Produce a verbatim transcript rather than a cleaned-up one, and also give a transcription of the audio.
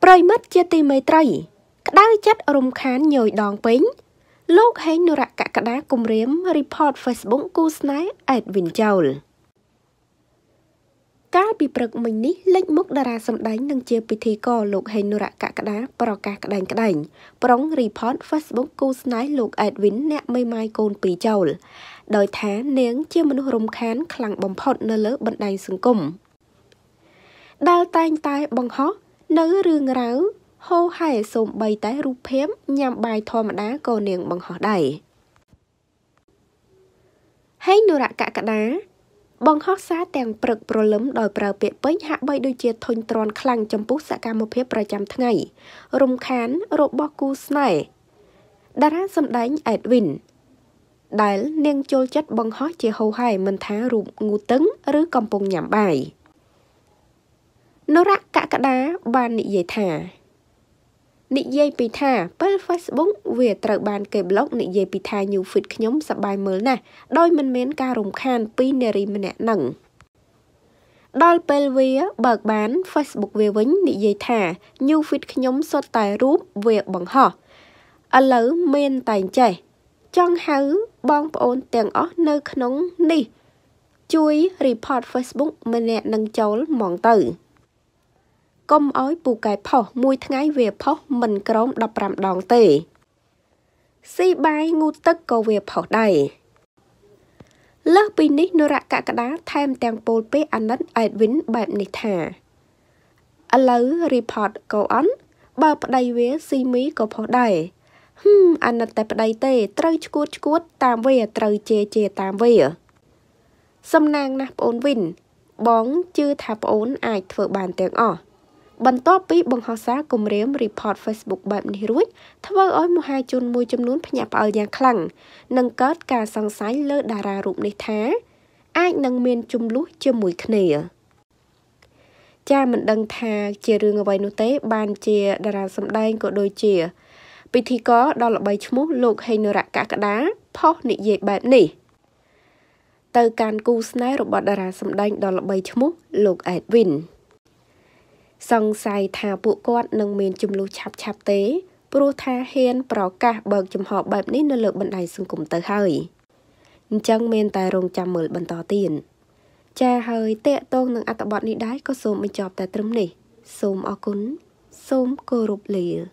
Prơi mất chia tì mấy trời, đau chất rung khán nhồi đòn bính. Lúc hãy nụ rạc cả đá cùng riếm report Facebook của Snai Edwin Joel. Các bị bật mình ní lên mức đà ra xâm đánh nâng chia bị thi co lúc hãy nụ rạc cả đá bỏ cả đành cả đành. Bóng report Facebook của Snai lúc Edwin nẹ mây mai côn bị Joel. Đói thá nếng chia môn rung khán khẳng bóng phọt nơi lớp bận đành xứng cùng. Đào tay tay bóng hót. Nữ rương ráo, hô hai xồm bày tái rụp phép nhằm bài thò mặt đá cô niềng bằng họ đầy. Hãy nụ rạ cả cả đá, bằng hót xa tèng bực bồ lấm đòi bờ biệt bếch hạ bây đôi chia thôn tròn khăn trong bút xa ca một phép bà chăm tháng ngày. Rung khán rộp bó cú sài. Đá ra xâm đánh Edwin. Đáy niêng chôn chất bằng hót chia hô hai mình thá rụp ngu tấn rứ cầm bông nhằm bài. Nó ra cả cả đá bàn nị dây thả. Nị dây bị thả, bởi Facebook về trở bàn kề blog nị dây bị thả nhiều phịt nhóm sắp bài mới nè. Đôi mình mến ca rồng khan pi nè rì mình nè nặng. Đôi bên về bật bán Facebook về vĩnh nị dây thả, nhiều phịt nhóm sốt tài rút về bằng họ. Ở lỡ mên tài chảy. Trong háo bóng bốn tiền ớt nơi nóng nì. Chuối report Facebook mình nè nâng chấu mỏng tử. Công ối bù cái phó mùi tháng về phó mình cổng đập rạm đòn tê. Xí bái ngu tức cầu về phó đầy. Lớp bình nít nô rạc cả cả đá thêm tàng bồn bế ảnh ấn ảnh vĩnh bạp nít thả. Ở lỡ report cầu ấn, bà bà đầy về xí mí cầu phó đầy. Hừm, ảnh ấn tạp đầy tê trời chút chút tạm về trời chê chê tạm về. Xâm nàng nạp ổn vinh, bóng chư thạp ổn ảnh thở bàn tiếng ọ. Bạn tốt bí bằng hóa xá cùng riêng report Facebook bạp ní rút, thơ ôi mùa hai chôn mùi châm nún phá nhạc ở nhà khẳng, nâng kết cả sáng sái lơ đà ra rụm ní thá. Ai nâng miên chung lút chưa mùi khneer. Cha mình đăng thà chìa rương ở bài nụ tế bàn chìa đà ra xâm đanh của đôi chìa. Vì thì có đó là bài chú múc lục hay nửa rạc cả cả đá, phó nị dạy bạp ní. Tờ càn cú sná rụm bọt đà ra xâm đanh đó là bài chú múc lục Edwin. Xong xài thả bộ quát nâng mình chùm lưu chạp chạp tế, bố thả hên bỏ cả bậc chùm họ bạp ní nơi lực bận đài xương cùng tới hơi. Chẳng mình tài rồng chạm mở bận tỏ tiền. Chà hơi tệ tôn nâng ạ tạp bọt ní đáy có xôm mình chọp tài trâm này. Xôm ọ cún, xôm cô rụp lìa.